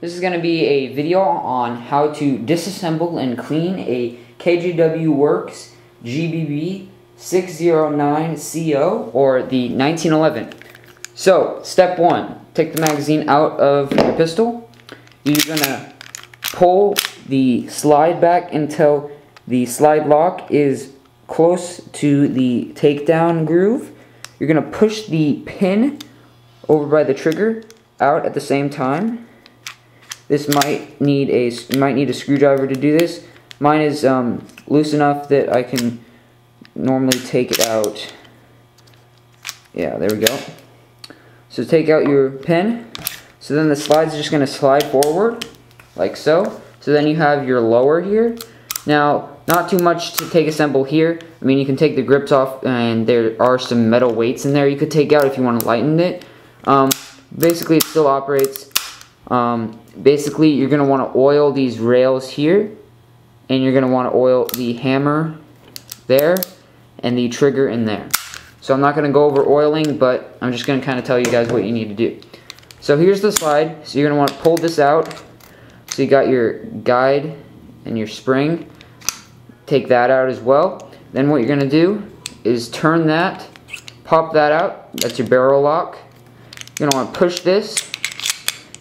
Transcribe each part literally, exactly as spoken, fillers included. This is going to be a video on how to disassemble and clean a K J W Works G B B six oh nine C O or the nineteen eleven. So, step one, take the magazine out of your pistol. You're going to pull the slide back until the slide lock is close to the takedown groove. You're going to push the pin over by the trigger out at the same time. This might need a might need a screwdriver to do this. Mine is um, loose enough that I can normally take it out. Yeah, there we go. So take out your pin. So then the slide's just going to slide forward, like so. So then you have your lower here. Now, not too much to take assemble here. I mean, you can take the grips off, and there are some metal weights in there you could take out if you want to lighten it. Um, basically, it still operates. Um, basically, you're going to want to oil these rails here, and you're going to want to oil the hammer there and the trigger in there. So I'm not going to go over oiling, but I'm just going to kind of tell you guys what you need to do. So here's the slide. So you're going to want to pull this out. So you got your guide and your spring. Take that out as well. Then what you're going to do is turn that, pop that out. That's your barrel lock. You're going to want to push this.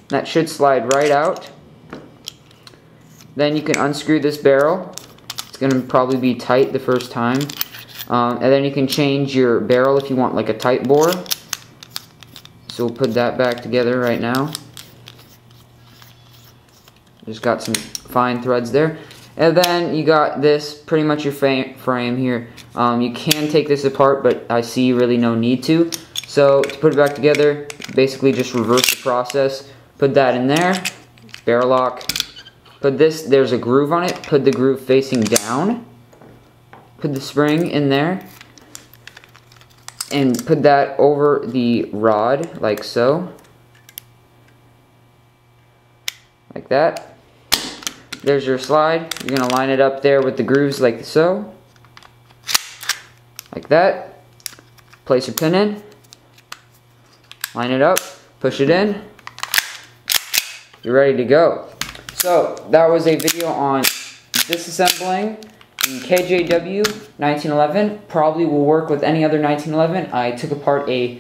That should slide right out. Then you can unscrew this barrel. It's going to probably be tight the first time. Um, and then you can change your barrel if you want like a tight bore. So we'll put that back together right now. Just got some fine threads there. And then you got this, pretty much your frame here. Um, you can take this apart, but I see really no need to. So to put it back together, basically just reverse the process. Put that in there, barrel lock, put this, there's a groove on it, put the groove facing down, put the spring in there, and put that over the rod, like so, like that. There's your slide, you're going to line it up there with the grooves like so, like that, place your pin in, line it up, push it in. You're ready to go. So that was a video on disassembling the K J W nineteen eleven. Probably will work with any other nineteen eleven. I took apart a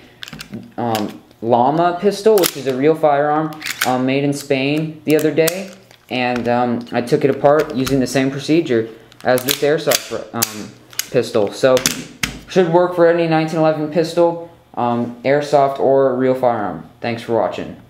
um, llama pistol, which is a real firearm um, made in Spain the other day, and um, I took it apart using the same procedure as this Airsoft um, pistol. So should work for any nineteen eleven pistol, um, Airsoft, or real firearm. Thanks for watching.